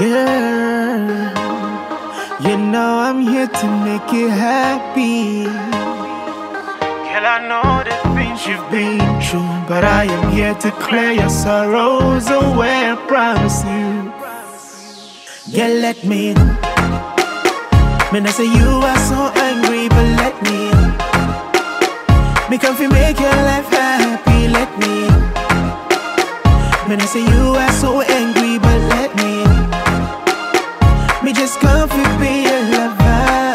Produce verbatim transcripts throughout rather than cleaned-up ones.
Yeah, you know I'm here to make you happy. Girl, I know the things you've been through, but I am here to clear your sorrows away, I promise you. Yeah, let me in. Man, I say you are so angry, but let me in. Me come fi make your life happy, let me in. Man, I say you are so angry, but let me in. Me just come fi be your lover.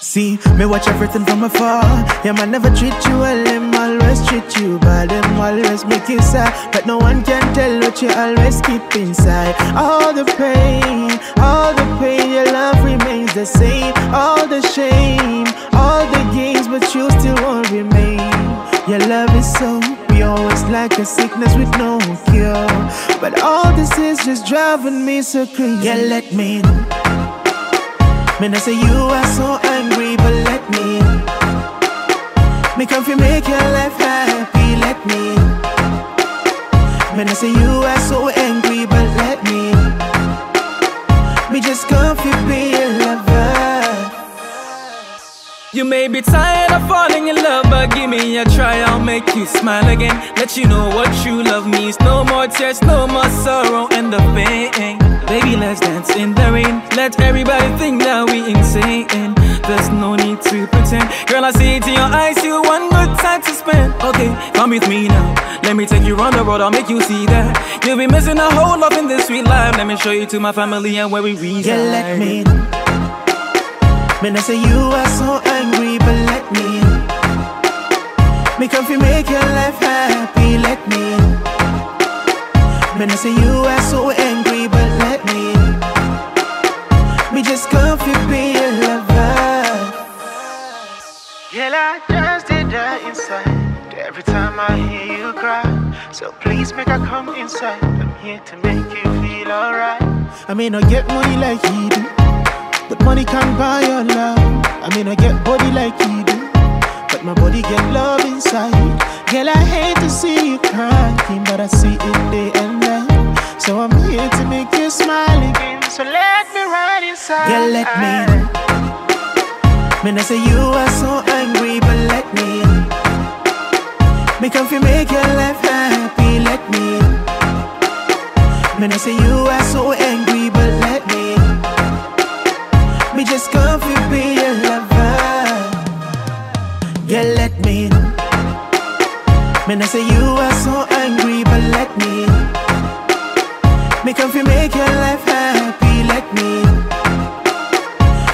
See, me watch everything from afar. Yeah, man, never treat you well, them always treat you bad. Them always make you sad, but no one can tell what you always keep inside. All the pain, all the pain, your love remains the same. All the shame, all the games, but you still won't remain. Your love is so pure, it's like a sickness with no cure, but all this is just driving me so crazy. Yeah, let me in. Man, I say you are so angry, but let me in. Me come fi make your life happy, let me in. Man, I say you are so angry, but let me in. Me just come fi be your lover. You may be tired of falling in love, but give me a try, I'll make you smile again. Let you know what true love means. No more tears, no more sorrow and the pain. Baby, let's dance in the rain. Let everybody think that we insane. There's no need to pretend. Girl, I see it in your eyes, you want good time to spend. Okay, come with me now. Let me take you on the road, I'll make you see that you'll be missing a whole lot in this sweet life. Let me show you to my family and where we reside. Yeah, let me in. Man, I say you are so angry, but let me in. Me come fi make your life happy, let me in. Man, I say you are so angry, but let me in. Me just come fi be your lover. Girl, I just did that inside. Every time I hear you cry, so please make I come inside. I'm here to make you feel alright. I may not get money like you do, but money can't buy your love. I mean, I get body like you do, but my body get love inside. Girl, I hate to see you crying, but I see it day and night. So I'm here to make you smile again, so let me ride inside. Girl, let me in. Man, I say you are so angry, but let me in. Me come fi make your life happy, let me in. Man, I say you are so angry, but let me in. Me just come fi be your lover. Yeah, let me in. Man, I say you are so angry, but let me in. Me come fi make your life happy, let me in.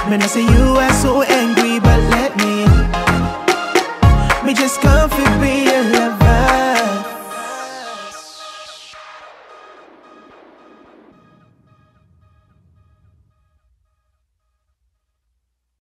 Man, I say you are so angry, but let me in. Me just come fi be your lover.